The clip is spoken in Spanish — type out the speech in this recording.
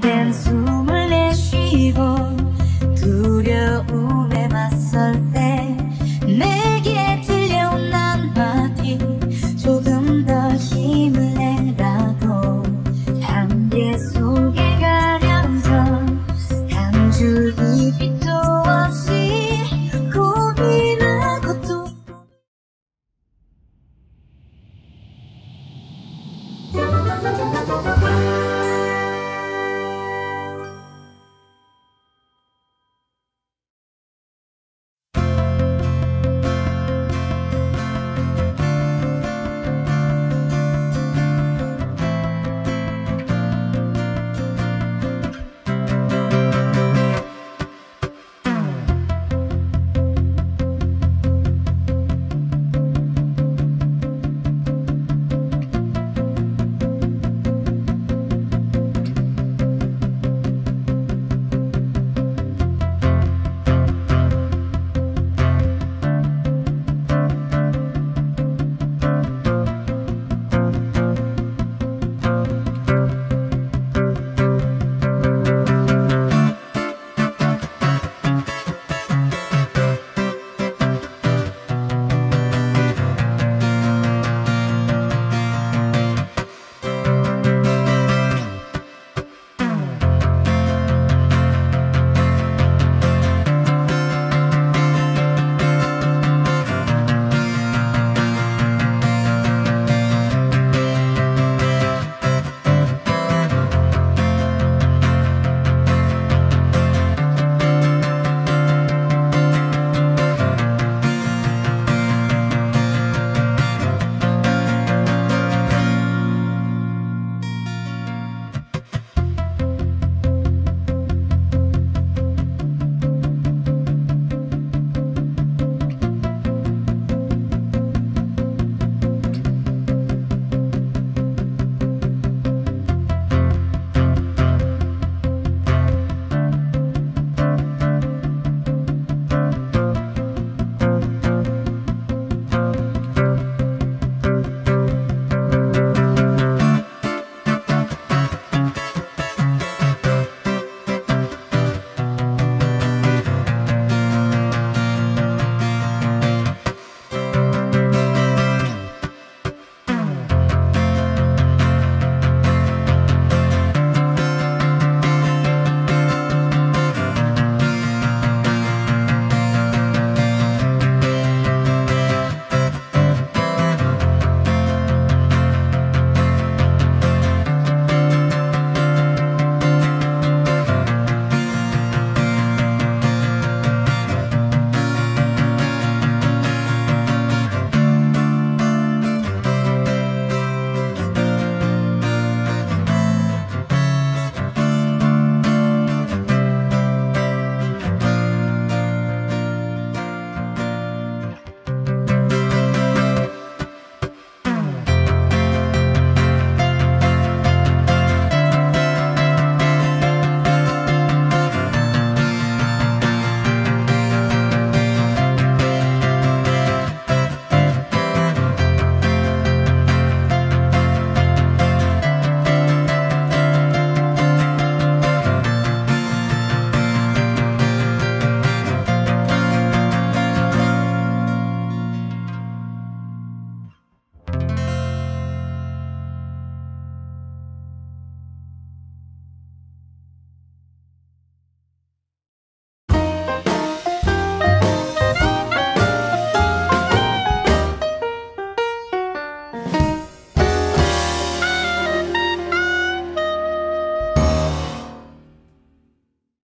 del sur.